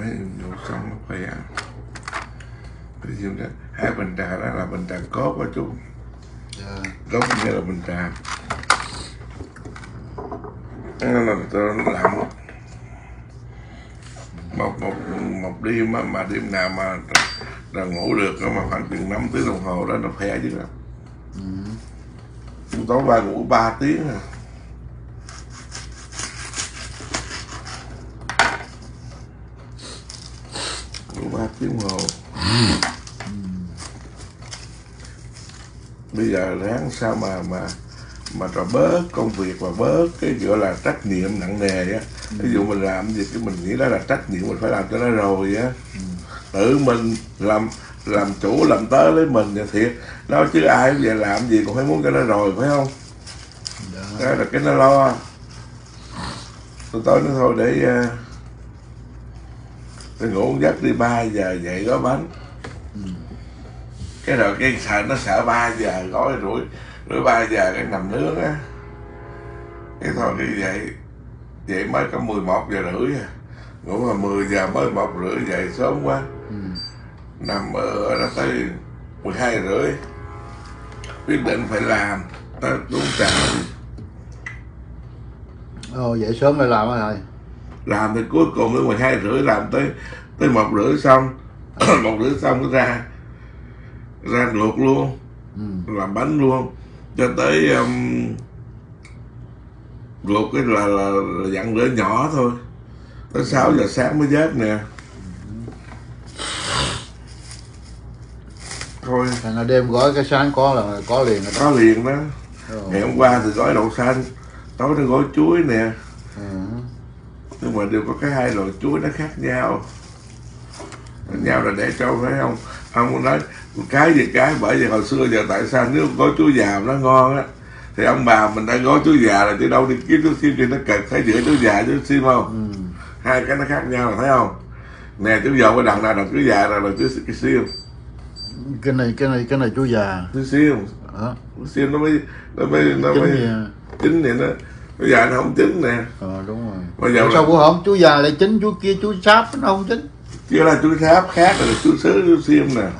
mới nấu xong nó khỏe. Thì chúng ta hai bình trà đó là bình trà cốt của chú. Cốt nghĩa là bình trà. Nên là tôi làm một đêm mà đêm nào mà đã ngủ được mà khoảng chừng 5 tiếng đồng hồ đó nó khỏe chứ là. Tối ba ngủ 3 tiếng à. Ngủ 3 tiếng đồng hồ. Bây giờ ráng sao mà rồi bớt công việc và bớt cái gọi là trách nhiệm nặng nề á. Ví dụ mình làm gì cái mình nghĩ đó là trách nhiệm mình phải làm cho nó rồi á. Tự mình làm chủ làm tới lấy mình thì thiệt đó chứ ai về làm gì cũng phải muốn cho nó rồi phải không? Đó là cái nó lo. Tôi nói thôi để ngủ giấc đi 3 giờ dậy gói bánh. Cái rồi cái sợ nó sợ 3 giờ gói rưỡi 3 giờ cái nằm nướng á. Cái thôi cái vậy mới có 11 giờ rưỡi à. Ngủ là 10 giờ mới 1 rưỡi dậy sớm quá. Nằm ở đó tới 12 rưỡi. Quyết định phải làm tới đúng trạm. Ồ dậy sớm lại làm hả thầy? Làm thì cuối cùng đến 12 rưỡi làm tới 1 rưỡi xong. 1 rưỡi xong nó ra luộc luôn. Làm bánh luôn cho tới luộc cái là dặn lửa nhỏ thôi. Tới 6 giờ sáng mới dớt nè. Thôi thành là đêm gói cái sáng có là có liền đó. Có liền đó. Ngày hôm qua thì gói đậu xanh, tối nó gói chuối nè. Nhưng mà đều có cái hai loại chuối nó khác nhau. Nhau là để cho phải không? Ông nói cái gì cái, bởi vì hồi xưa giờ tại sao nếu gói chuối già nó ngon á thì ông bà mình đã gói chuối già là từ đâu đi kiếm chuối xiêm thì nó cực, thấy giữa chuối già chuối xiêm không? Hai cái nó khác nhau là thấy không? Nè chuối dầu cái đằng nào là chuối già là chuối xiêm. Cái này chuối già. Chuối xiêm. Chuối xiêm nó mới chín thì nó. Bây giờ nó không chín nè. Đúng rồi. Bây giờ sao cũng không, chuối già lại chín, chuối kia chuối sáp nó không chín. Chứ là chuối sáp khác là chuối sứ chuối xiêm nè.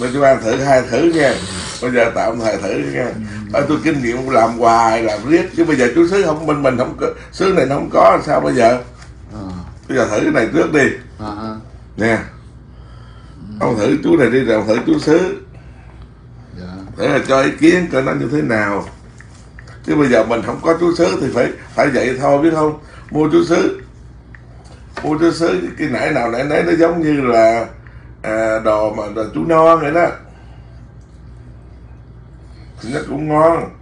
Mà chú ăn thử hai thử nha. Bây giờ tạm thời thử nha. Tôi kinh nghiệm làm hoài làm riết chứ bây giờ chú sứ không mình không sứ này nó không có sao bây giờ. Bây giờ thử cái này trước đi. Nè. Ông thử chú này đi rồi ông thử chú sứ. Để là cho ý kiến coi nó như thế nào. Chứ bây giờ mình không có chú sứ thì phải vậy thôi biết không? Mua chú sứ. Mua chú sứ cái nãy nó giống như là đồ mà đồ chú non vậy đó. Nó cũng ngon.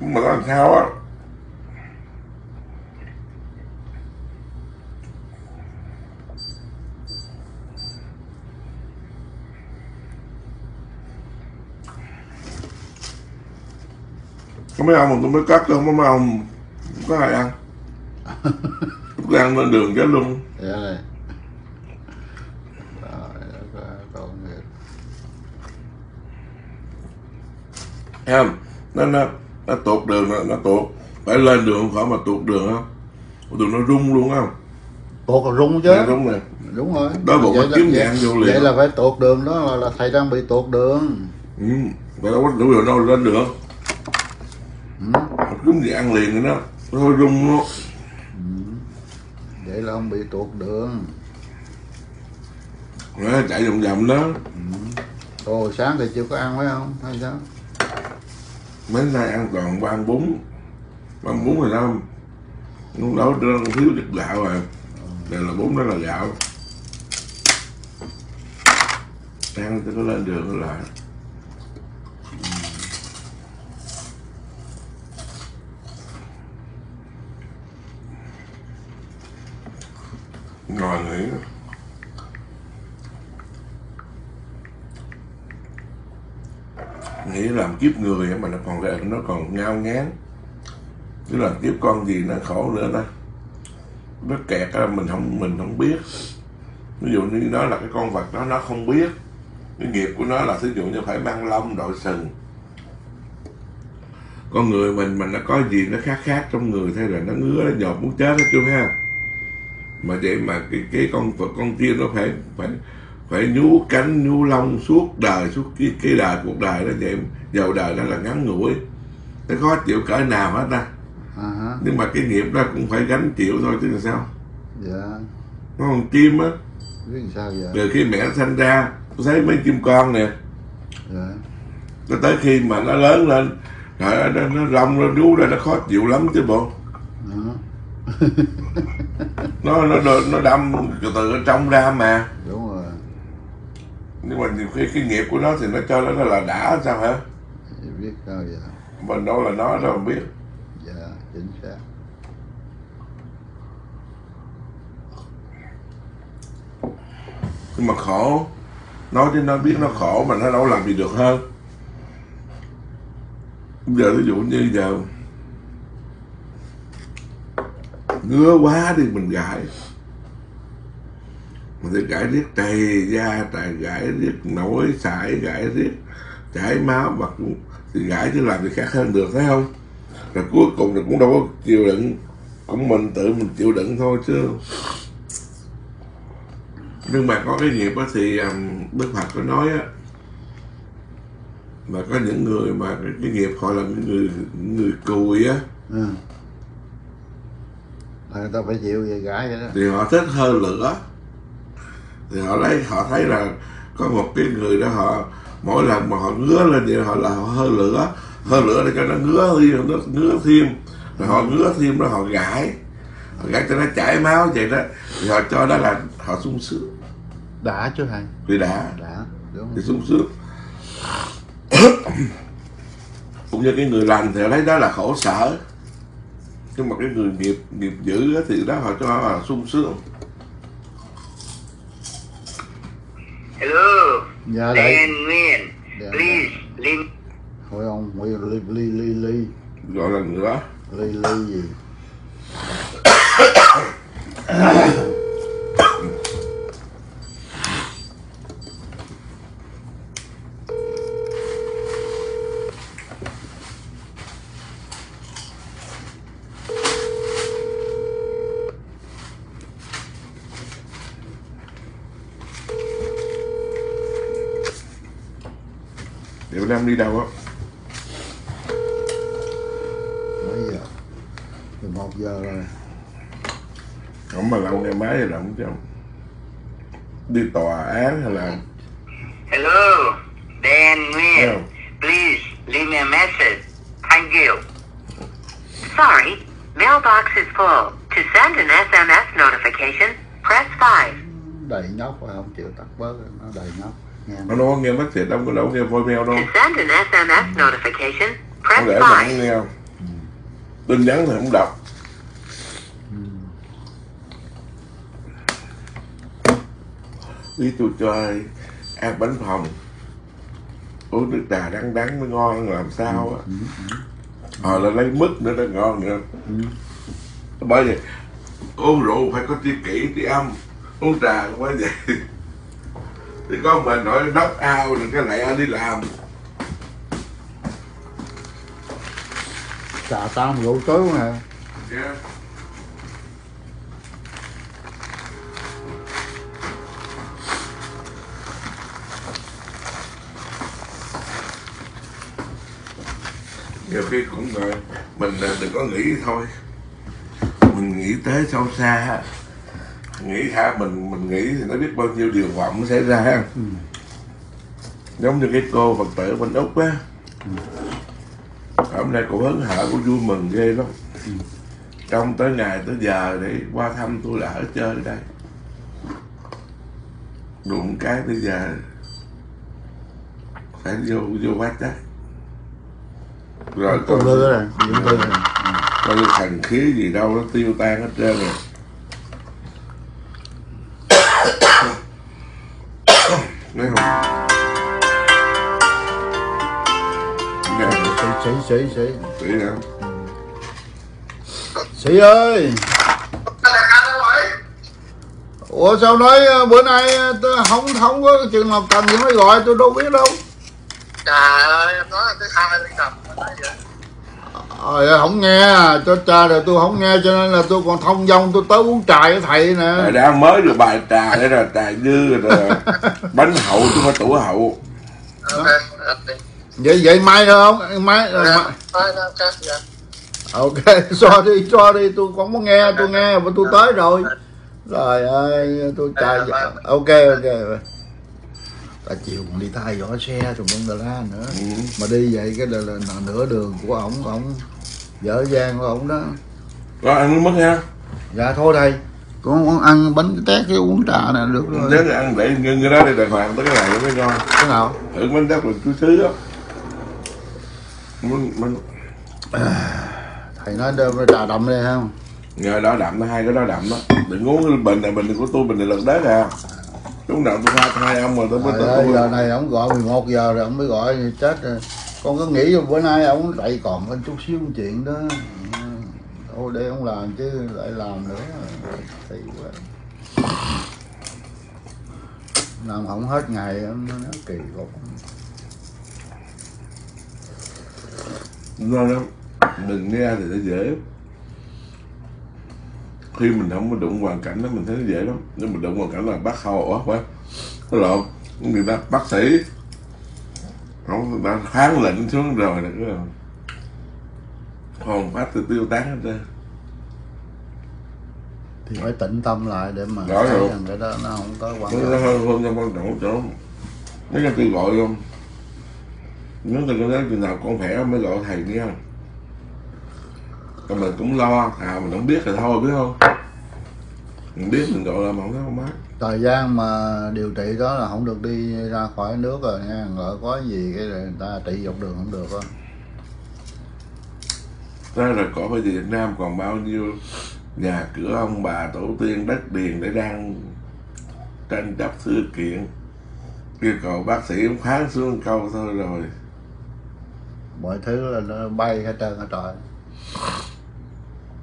Nhưng mà nó làm sao á. Có mấy ông mà tôi mới cắt không có mấy ông không có ai ăn. Tôi ăn lên đường chết luôn. Em nó tuột đường nó tuột phải lên đường khỏi mà tuột đường không đường nó rung luôn không tuột là rung chứ rung nè đúng rồi đói bụng nó kiếm nhang vô liền vậy là phải tuột đường đó là thầy đang bị tuột đường vậy đâu có đủ đường đâu lên được kiếm gì ăn liền nữa nó hơi rung luôn vậy là ông bị tuột đường nó chạy vòng vòng đó Ồ sáng thì chưa có ăn phải không hay sao mấy nay ăn toàn ba ăn bún thì nó không đâu nó thiếu chất gạo rồi đều là bún đó là gạo ăn cho nó lên đường lại ngồi nghỉ nghĩ làm kiếp người mà nó còn ngao ngán chứ làm kiếp con gì nó khổ nữa đó nó kẹt đó, mình không biết ví dụ như nó là cái con vật đó nó không biết cái nghiệp của nó là thí dụ như phải mang lông đội sừng con người mình nó có gì nó khác trong người thế là nó ngứa nó nhột muốn chết hết chưa ha mà vậy mà cái con kia nó phải nhú cánh nhú lông suốt đời, suốt cái đời, cuộc đời đó vậy, dầu đời đó là ngắn ngủi, nó khó chịu cỡ nào hết ta. Nhưng mà cái nghiệp đó cũng phải gánh chịu thôi chứ làm sao. Nó còn chim á, từ khi mẹ sanh ra tôi thấy mấy chim con nè, nó tới khi mà nó lớn lên rồi nó rong nó rú ra nó khó chịu lắm chứ bộ. Nó đâm từ ở trong ra mà. Đúng rồi. Nhưng mà nhiều khi cái nghiệp của nó thì nó cho nó là đã sao hả? Biết sao vậy? Mình đâu là nó đâu biết. Dạ, chính xác. Nhưng mà khổ, nói chứ nó biết nó khổ mà nó đâu làm gì được hơn. Giờ ví dụ như giờ ngứa quá đi mình gãi, mình sẽ gãi riết trầy da, trầy gãi riết nổi sải, gãi riết chảy máu, mà thì gãi chứ làm gì khác hơn được, thấy không? Rồi cuối cùng thì cũng đâu có chịu đựng, cũng mình tự mình chịu đựng thôi chứ. Nhưng mà có cái nghiệp đó thì Đức Phật có nói á, mà có những người mà cái nghiệp họ là người cùi á, người ta phải chịu về gãi vậy đó. Thì họ thích hơi lửa, thì họ thấy là có một cái người đó, họ mỗi lần mà họ ngứa lên vậy họ là họ hơi lửa, để cho nó ngứa thêm, rồi họ ngứa thêm rồi họ gãi, cho nó chảy máu vậy đó, thì họ cho đó là họ sung sướng. Đã chứ thầy? Thì đã thì sung sướng. Cũng như cái người lành thì họ thấy đó là khổ sở, nhưng mà cái người nghiệp dữ thì đó họ cho là sung sướng. Hello, yeah, Dan Nguyên, yeah. Please, Linh. Thôi ông, Ly. Gọi là người đó. Ly gì? Điều Nam đi đâu á? Mấy giờ? 11 giờ rồi. Không mà lâu nghe máy rồi không chứ không? Đi tòa án hay là... Hello, Dan Nguyen. Please leave me a message. Thank you. Sorry, mailbox is full. To send an SMS notification, press 5. Đầy nhóc mà không chịu tắt bớt, nó đầy nhóc. Nó đâu có nghe mất thiệt, đâu có nghe voice mail đâu. Không lẽ mà không nghe không? Tin nhắn thì không đọc. Ý tôi chơi ăn bánh phòng, uống nước trà đắng mới ngon làm sao á. Là lấy mứt nữa nó ngon nữa. Bởi vậy uống rượu phải có tri kỷ tri âm, uống trà cũng phải vậy. Thì có mình nói knock out rồi cái này đi làm. Trà tao rượu tối không hả? Yeah. Nhiều khi cũng rồi mình đừng có nghĩ thôi, mình nghĩ tới sâu xa, nghĩ hả, mình nghĩ thì nó biết bao nhiêu điều vọng xảy ra ha. Giống như cái cô Phật tử bên Úc á, hôm nay cô hớn hở, cô vui mừng ghê lắm. Trong tới ngày tới giờ để qua thăm tôi là ở chơi đây, đụng cái bây giờ phải vô quá chắc rồi. Con lừa con thành khí gì đâu nó tiêu tan hết trơn rồi. Đấy không? Sĩ hả? Sĩ ơi! Ủa sao nói bữa nay tôi không có chừng Ngọc Thành thì mới gọi, tôi đâu biết đâu. Trời ơi, em nói là tới 2 ly cầm, nói vậy. Không nghe, cho cha rồi tôi không nghe cho nên là tôi còn thông dong, tôi tới uống trà với thầy nè. Đã mới được bài trà nữa rồi, trà dư rồi. Bánh hậu chứ phải tủ hậu. Vậy vậy mai không? Mai rồi. Ok, cho đi, tôi không có nghe, tôi nghe và tôi tới rồi. Rồi ơi, tôi trà. Ok. Ta chiều còn đi thay vỏ xe rồi con đà la nữa. Mà đi vậy cái là nửa đường của ổng dở dang của ổng đó. Có ăn mất ha? Dạ thôi thầy, con ăn bánh tét cái uống trà này được rồi. Nếu ăn để ngưng cái đó đi đàng hoàng tới cái này mới ngon. Cái nào? Thử bánh tét là chú xứ đó. Thầy nói trà đậm đây không? Rồi đó đậm, hai cái đó đậm đó. Đừng uống bình này, bình của tôi, bình này lần đấy nè. Chúng nào tôi hai ông rồi tôi mới tới. Giờ này ông gọi 11 giờ rồi ông mới gọi chết rồi. Con cứ nghĩ bữa nay ông lại còn lên chút xíu chuyện đó. Thôi để ông làm chứ lại làm nữa. Thì làm không hết ngày nó kỳ cục. Nói lắm, mình nghe thì nó dễ. Khi mình không có đụng hoàn cảnh đó mình thấy nó dễ lắm. Nếu mình đụng hoàn cảnh là bác hậu quá phải lộn người ta bác sĩ không đã kháng lệnh xuống rồi nữa rồi hồn phát từ tiêu tán hết trơn thì phải tĩnh tâm lại để mà đó thấy rồi. Rằng cái đó nó không có quan trọng, nó hơn trong quan trọng chỗ nó cho tôi gọi không, nếu tôi nói chừng nào con khỏe mới gọi thầy nghe không. Còn mình cũng lo, mình không biết thì thôi biết không? Mình biết mình gọi là mà không thấy không mát. Thời gian mà điều trị đó là không được đi ra khỏi nước rồi nha, ngỡ có gì cái người ta trị dọc đường không được thôi. Thế rồi có phải gì Việt Nam còn bao nhiêu nhà cửa ông bà tổ tiên đất điền để đang tranh chấp sự kiện. Yêu cầu bác sĩ cũng kháng xuống câu thôi rồi. Mọi thứ là nó bay hết trơn hết trời.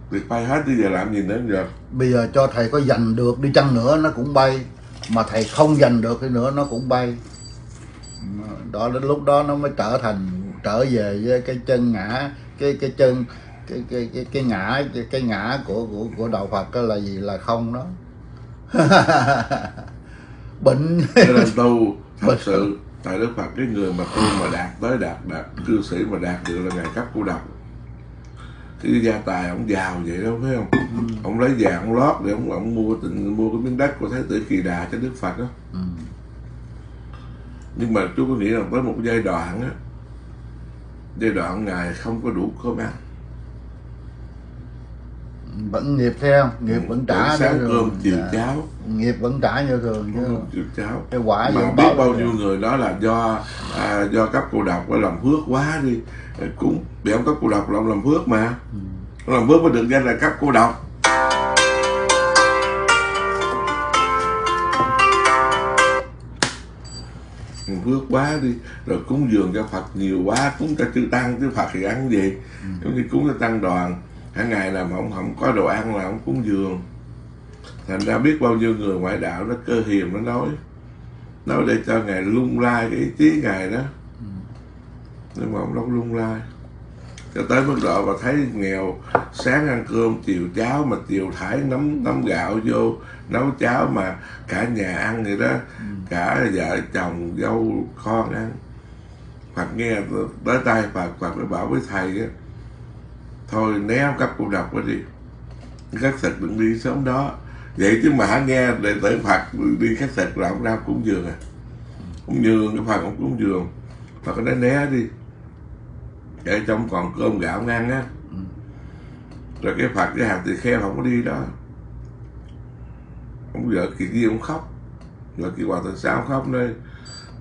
Việc bay hết bây giờ làm gì nữa giờ? Bây giờ cho thầy có giành được đi chăng nữa nó cũng bay. Mà thầy không giành được đi nữa nó cũng bay. Đó đến lúc đó nó mới trở thành trở về với cái chân ngã. Cái chân cái ngã của đạo Phật là gì là không đó. Bệnh là tu thật sự. Tại Đức Phật cái người mà tu mà đạt tới đạt cư sĩ mà đạt được là ngài cấp cô độc. Cái gia tài ông giàu vậy đâu phải không? Ông lấy vàng ông lót để ông mua cái miếng đất của Thái tử Kỳ Đà cho Đức Phật đó. Nhưng mà chú có nghĩ rằng tới một giai đoạn á, giai đoạn ngài không có đủ cơm ăn, vẫn nghiệp theo nghiệp vẫn trả sáng cơm chiều cháo, nghiệp vẫn trả như thường chiều cháo. Cái quả mà biết bao nhiêu người đó là do cấp cô độc phải làm phước quá đi, cũng bị ông cấp cô độc là ông làm phước mà. Ông làm phước mới được danh là cấp cô độc. Phước quá đi rồi cúng dường cho Phật nhiều quá, cúng cho chư tăng chứ Phật thì ăn gì, giống như cúng cho tăng đoàn. Cả ngày là mà ông không có đồ ăn là ông cúng dường. Thành ra biết bao nhiêu người ngoại đạo nó cơ hiềm nó nói để cho ngài lung lai cái ý chí ngài đó. Nhưng mà ông đâu lung lai. Cho tới mức độ mà thấy nghèo, sáng ăn cơm, chiều cháo mà chiều thải nắm gạo vô, nấu cháo mà cả nhà ăn vậy đó, cả vợ chồng, dâu, con ăn. Phật nghe tới tay Phật mới bảo với thầy á, thôi né cấp cô độc quá đi, khất thực đừng đi sớm đó. Vậy chứ mà nghe đệ tử Phật đi khất thực là ông ra cúng dường à. Cúng dường cái Phật cũng cúng dường. Phật nó né đi, để trong còn cơm gạo ngang á. Rồi cái Phật cái hạt thì kheo không có đi đó. Ông vợ Kỳ Di ông khóc. Rồi Kỳ Hòa Thượng Sao khóc nơi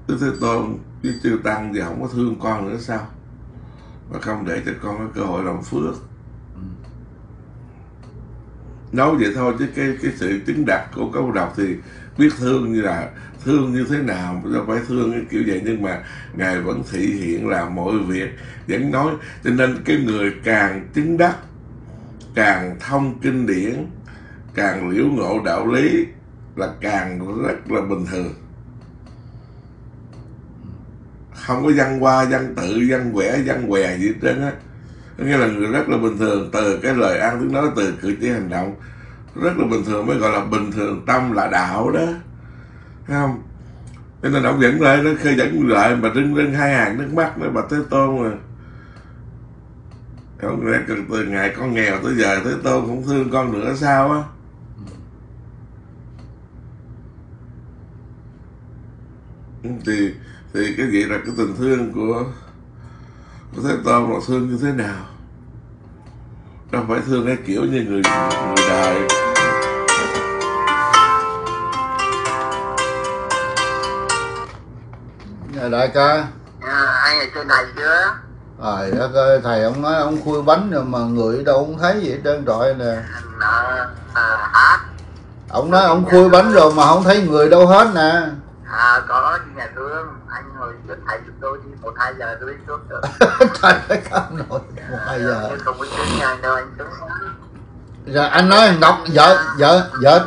Đức Thế Tôn với chư tăng thì không có thương con nữa sao? Mà không để cho con có cơ hội làm phước. Nói vậy thôi chứ cái sự chứng đạt của câu đọc thì biết thương như là thương như thế nào, đâu phải thương cái kiểu vậy, nhưng mà ngài vẫn thể hiện là mọi việc vẫn nói. Cho nên cái người càng chứng đắc, càng thông kinh điển, càng liễu ngộ đạo lý là càng rất là bình thường. Không có văn hoa, văn tự, văn quẻ, văn què gì hết trơn á. Có nghĩa là người rất là bình thường, từ cái lời ăn tiếng nói, từ cử chỉ hành động rất là bình thường mới gọi là bình thường tâm là đạo đó, thấy không? Cho nên ông dẫn lại, nó khơi dẫn lại mà rưng rưng hai hàng nước mắt nữa, bà Thế Tôn mà. Ông nói từ ngày con nghèo tới giờ Thế Tôn cũng thương con nữa sao á. Thì cái gì là cái tình thương của Thế Tôn là thương như thế nào? Đâu phải thương cái kiểu như người đời. Đại ca, ai ở trên này chưa? Trời đất ơi, thầy ông nói ông khui bánh rồi mà người đâu không thấy gì hết trơn trọi nè. Ông nói ông khui bánh rồi mà không thấy người đâu hết nè. À, có nhà thương, anh ngồi giúp thầy giúp tôi đi, 1-2 giờ tôi đi xuống rồi. Thầy đã không nổi 1-2 giờ. Tôi không có xuống nhà đâu anh xuống. Rồi anh nói thằng Ngọc, vợ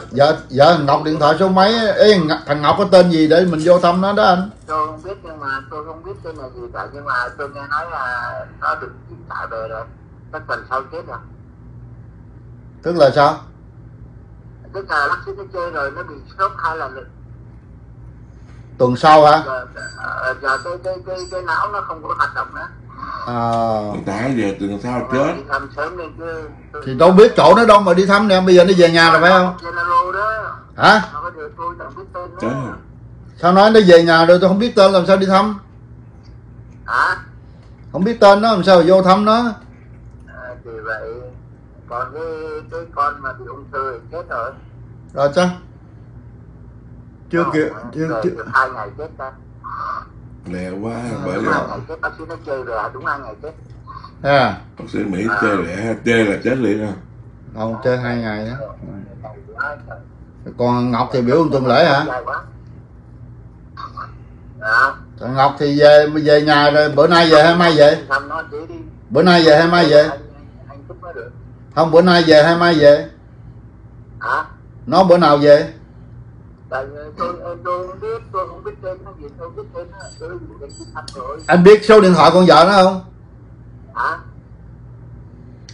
thằng Ngọc điện thoại số mấy, ê, thằng Ngọc có tên gì để mình vô thăm nó đó anh? Tôi không biết, nhưng mà tôi không biết tên là gì cả, nhưng mà tôi nghe nói là nó được chuyển tạo về rồi, tức phần sau chết rồi. Tức là sao? Tức là lắc xích nó chơi rồi, nó bị sốt 2 lần rồi. Tuần sau hả? Giờ cái não nó không có hoạt động nữa. Tại giờ tuần sau chết. Thì đâu biết chỗ nó đâu mà đi thăm nè, bây giờ nó về nhà rồi phải không? Hả? Sao nói nó về nhà rồi tôi không biết tên làm sao đi thăm? Hả? Không biết tên nó làm sao vô thăm nó? Thì vậy, còn cái con mà bị ung thư thì chết rồi. Rồi sao? Chưa kìa, chưa 2 ngày chết ta. Lẹ quá, bởi vì bác sĩ nó chơi rồi, đúng 2 ngày chết. À, bác sĩ Mỹ chơi lẹ, chơi là chết liền à? Không, chơi 2 ngày á. Còn Ngọc thì biểu tuần lễ hả? Thằng Ngọc thì về nhà rồi, bữa nay về hay mai về? Bữa nay về hay mai về? Không, bữa nay về hay mai về? Hả? Nó bữa nào về? Tôi không biết tên nó gì, tôi biết tên nó, tôi biết tên rồi. Anh biết số điện thoại con vợ nó không? Hả?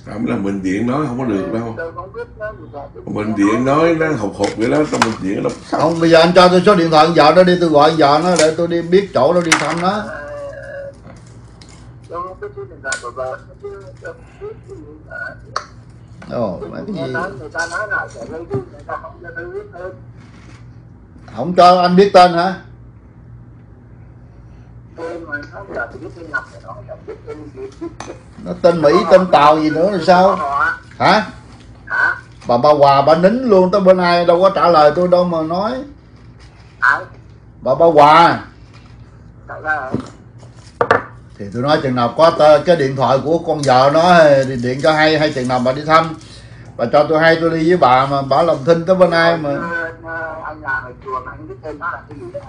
Không, là bệnh viện nói không có được đâu. Tôi không biết nó gì cả. Bệnh viện nói nó hụt vậy đó, trong bệnh viện nó không. Bây giờ anh cho tôi số điện thoại con vợ nó đi, tôi gọi con vợ nó để tôi đi biết chỗ nó đi thăm nó. Tôi không biết số điện thoại của vợ, tôi không biết gì cả. Ồ, cái gì? Người ta nói là sẽ gây thương, người ta không cho tôi biết tên. Không cho anh biết tên hả? Nó tên Mỹ, tên Tàu gì nữa là sao? Hả? Bà Hòa bà nín luôn tới bữa nay đâu có trả lời tôi đâu mà nói. Bà Hòa. Thì tôi nói chừng nào có cái điện thoại của con vợ nó thì điện cho hay chừng nào bà đi thăm. Bà cho tôi hay tôi đi với bà mà bà làm thinh tới bên ai mà.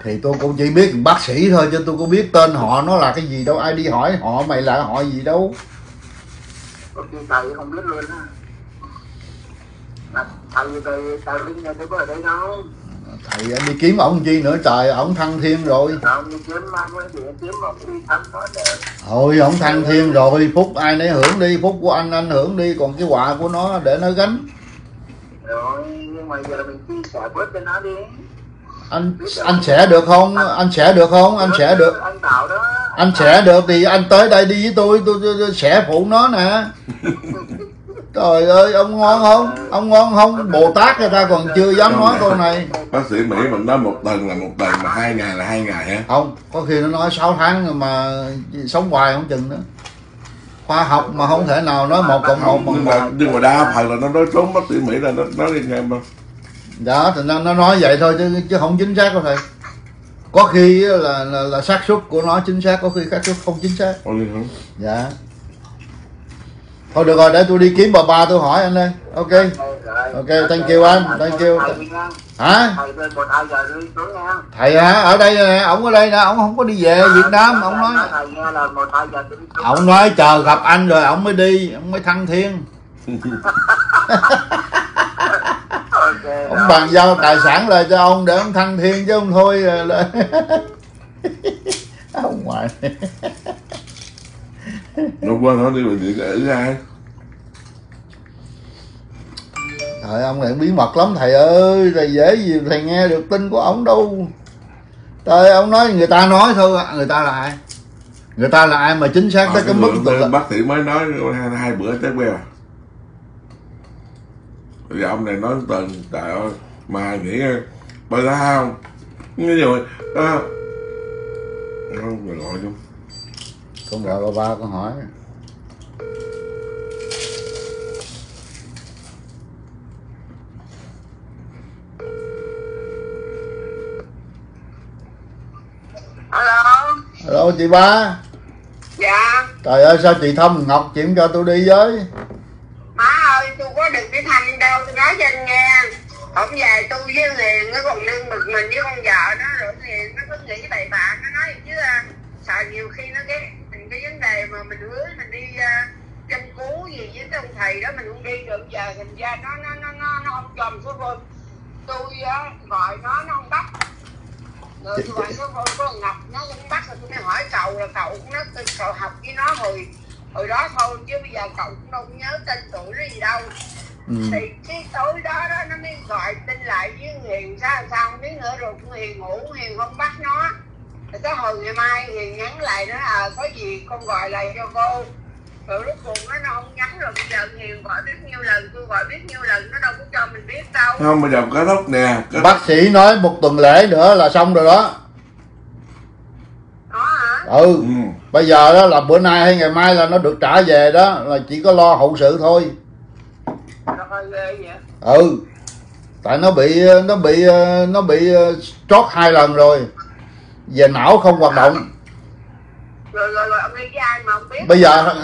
Thì tôi cũng chỉ biết bác sĩ thôi chứ tôi có biết tên họ nó là cái gì đâu, ai đi hỏi họ mày là họ gì đâu. Không biết luôn á. Thầy đi kiếm ổng chi nữa trời, ổng thăng thiên rồi. Thôi ổng thăng thiên rồi, phúc ai nấy hưởng đi, phúc của anh hưởng đi, còn cái họa của nó để nó gánh. Rồi, nhưng mà giờ mình chia sẻ bớt cho nó đi. Anh sẽ được không? Anh sẽ được không? Anh sẽ được. Anh sẽ được thì anh tới đây đi với tôi sẽ phụ nó nè. Trời ơi, ông ngon không? Ông ngon không? Bồ Tát người ta còn chưa dám nói câu này. Bác sĩ Mỹ mình nói 1 tuần là 1 tuần mà 2 ngày là 2 ngày hả? Không, có khi nó nói 6 tháng mà sống hoài không chừng nữa. Khoa học mà không thể nào nói 1 cộng 1 mà. Nhưng mà đa phần là nó nói trốn bác sĩ Mỹ là nó nói liên em đâu. Đó, thì nó nói vậy thôi chứ không chính xác đâu thầy. Có khi là xác suất của nó chính xác, có khi xác suất không chính xác. Ôi, không? Dạ. Thôi được rồi, để tôi đi kiếm bà tôi hỏi anh ơi. Ok. Ok, thank you anh, thank you. Hả? Thầy hả? Ở đây nè, ổng ở đây nè, ổng không có đi về Việt Nam, ổng nói. Ổng nói chờ gặp anh rồi ổng mới đi, ổng mới thăng thiên. Ổng bàn giao tài sản lại cho ông để ông thăng thiên chứ không thôi là ông ngoại. Nó quên hết đi bệnh viện để ra. Trời, ông này bí mật lắm thầy ơi, thầy dễ gì thầy nghe được tin của ông đâu. Trời, ông nói người ta nói thôi, người ta là ai? Người ta là ai mà chính xác tới cái mức tự... Bác sĩ mới nói hai bữa tới bèo. Thì ông này nói tên, trời ơi, mà nghĩ bà ra không? Nói rồi, không, rồi gọi chung. Con gọi bà ba con hỏi. Hello chị ba. Dạ. Trời ơi sao chị Thâm Ngọc chuyển cho tôi đi với. Má ơi tôi có được cái Thanh đâu, tôi nói cho anh nghe. Ông về tôi với Liền nó còn nương bực mình với con vợ nó rồi thì nó cứ nghĩ bậy bạ, nó nói chứ sợ nhiều khi nó ghét mình cái vấn đề mà mình hứa mình đi chăm cứu gì với cái ông thầy đó mình không đi được, giờ thành ra nó không chồng số vườn. Tôi gọi nó không bắt. Rồi tôi gọi số vườn của Ngọc nó cũng bắt, rồi tôi hỏi cậu là cậu cũng nói cậu học với nó hồi đó thôi chứ bây giờ cậu cũng đâu nhớ tên tuổi nó gì đâu. Thì cái tối đó nó mới gọi tin lại với Hiền sao không biết nữa, rồi cũng Hiền ngủ, Hiền không bắt nó. Rồi tới hồi ngày mai Hiền nhắn lại nó có gì con gọi lại cho cô. Rồi lúc cùng nó không nhắn, rồi bây giờ Hiền gọi biết nhiêu lần, tôi gọi biết nhiêu lần, nó đâu có cho mình biết đâu. Không, bây giờ có lúc nè có... Bác sĩ nói một tuần lễ nữa là xong rồi đó. Đó hả? Ừ, bây giờ đó là bữa nay hay ngày mai là nó được trả về đó, là chỉ có lo hậu sự thôi. Ừ, tại nó bị stroke 2 lần rồi, về não không hoạt động. Rồi ông đi với ai mà không biết. Bây giờ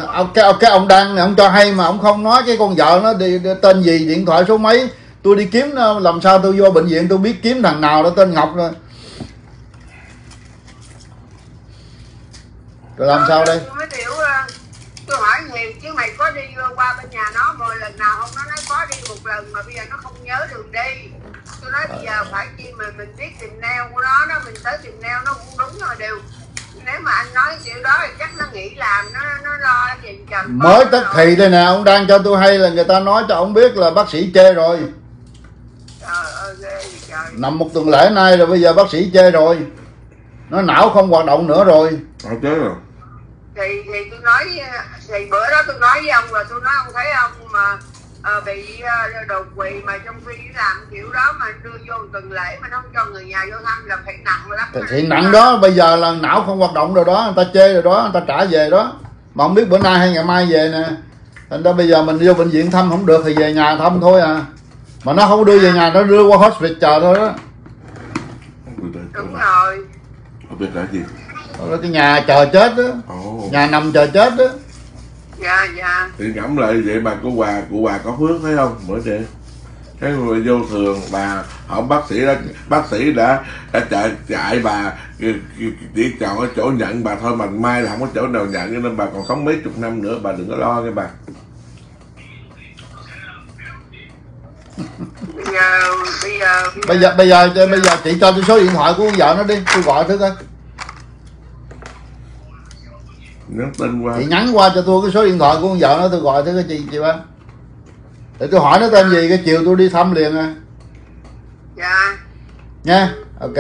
cái ông đang ông cho hay mà ông không nói cái con vợ nó đi tên gì, điện thoại số mấy, tôi đi kiếm nó làm sao, tôi vô bệnh viện tôi biết kiếm thằng nào đó tên Ngọc rồi. Rồi làm sao đây? Tôi hỏi Hiền chứ mày có đi qua bên nhà nó một lần nào không, nó nói có đi một lần mà bây giờ nó không nhớ đường đi. Tôi nói bây giờ phải chi mà mình biết tìm neo của nó đó, mình tới tìm neo nó cũng đúng rồi đều. Nếu mà anh nói chuyện đó thì chắc nó nghĩ làm, nó lo chuyện chồng. Mới tức thì đây nè, ông đang cho tôi hay là người ta nói cho ông biết là bác sĩ chê rồi. Trời ơi ghê gì trời. Nằm một tuần lễ nay rồi, bây giờ bác sĩ chê rồi. Nó não không hoạt động nữa rồi. Nó chết rồi. Thì tôi nói, thì bữa đó tôi nói với ông là tôi nói ông thấy ông mà bị đột quỵ mà trong khi làm kiểu đó mà đưa vô tuần lễ mà nó không cho người nhà vô thăm là phải nặng lắm. Thì nặng đó, bây giờ là não không hoạt động rồi đó, người ta chê rồi đó, người ta trả về đó. Mà không biết bữa nay hay ngày mai về nè. Thành ra bây giờ mình vô bệnh viện thăm không được thì về nhà thăm thôi à. Mà nó không đưa về nhà, nó đưa qua hospital chờ thôi đó. Đúng rồi. Không biết là gì. Đó, cái nhà chờ chết đó, nhà nằm chờ chết đó. Dạ dạ. Thì ngẫm lại vậy bà cụ Hòa có phước thấy không? Bữa nay cái người vô thường bà không, bác sĩ đã chạy bà chỉ chọn ở chỗ nhận bà thôi, mà mai là không có chỗ nào nhận, cho nên bà còn sống mấy chục năm nữa, bà đừng có lo nghe bà. Bây giờ chị cho tôi số điện thoại của con vợ nó đi, tôi gọi thử coi. Qua. Chị nhắn qua cho tôi cái số điện thoại của con vợ nó, tôi gọi tới cái chị ba. Để tôi hỏi nó tên gì, cái chiều tôi đi thăm liền à. Dạ. Nha, ok.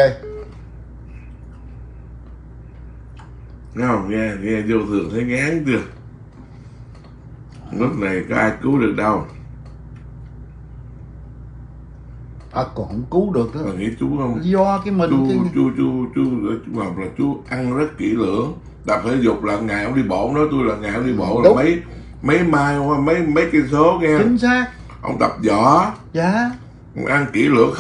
Nghe không, nghe vô thường thấy ngán chưa. Lúc này có ai cứu được đâu. À còn không cứu được đó. Mà nghĩ chú không? Do cái mình chú Ngọc là chú ăn rất kỹ lưỡng. Tập thể dục là ngày ông đi bộ, ông nói tôi là ngày ông đi bộ là mấy cây số nghe. Chính xác. Ông tập võ. Dạ. Ông ăn kỹ lưỡng,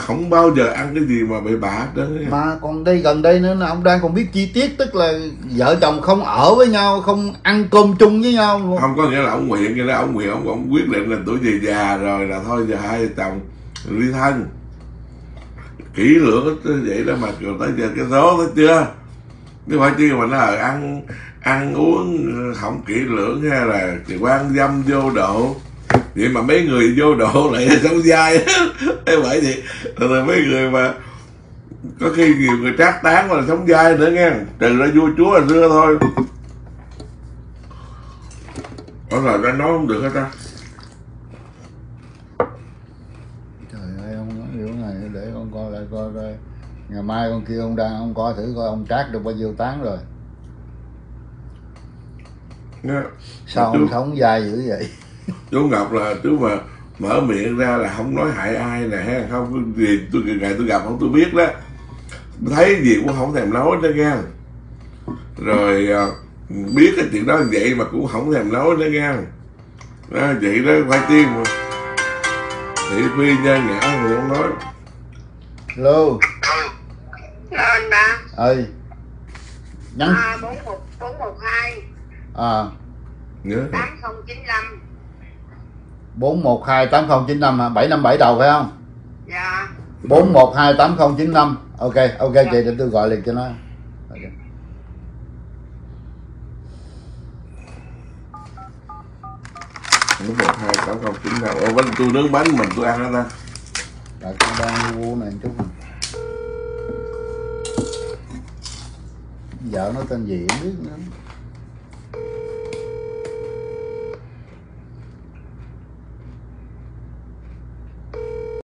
không bao giờ ăn cái gì mà bị bạ đó. Mà còn đây gần đây nữa là ông đang còn biết chi tiết, tức là vợ chồng không ở với nhau, không ăn cơm chung với nhau luôn. Không có nghĩa là ông nguyện, cái đó ông nguyện ông quyết định là tuổi về già rồi là thôi giờ hai vợ chồng ly thân. Kỹ lưỡng vậy đó mà rồi tới giờ cái số thấy chưa? Nếu phải chi mà nó ăn uống không kỹ lưỡng hay là thì quan dâm vô độ. Vậy mà mấy người vô độ lại sống dai. Thế vậy thì mấy người mà có khi nhiều người trác tán là sống dai nữa nghe. Trừ ra vua chúa là xưa thôi. Có lời ra nói không được hả ta? Trời ơi, ông nói điều này để con coi lại coi coi. Ngày mai con kêu ông đang ông coi thử coi ông trát được bao nhiêu tán rồi. Nó, sao ông sống dai dữ vậy? Chú Ngọc là chú mà mở miệng ra là không nói hại ai nè hay không, vì tôi ngày tôi gặp ông tôi biết đó, thấy gì cũng không thèm nói nữa nghe, rồi biết cái chuyện đó vậy mà cũng không thèm nói nữa nghe đó, vậy đó phải tiên mà thị phi nha nhã thì không nói. Lô anh ba ơi nhắn 412 8095 412 8095 hả? 757 đầu phải không? Dạ. 412 8095. Ok, ok dạ. Chị để tôi gọi liền cho nó. Okay. Nướng 12809 nào. Ô bánh tôi nướng bánh mình tôi ăn đó ta. Tại con đang mua này chút. Vợ nó tên gì không biết nữa.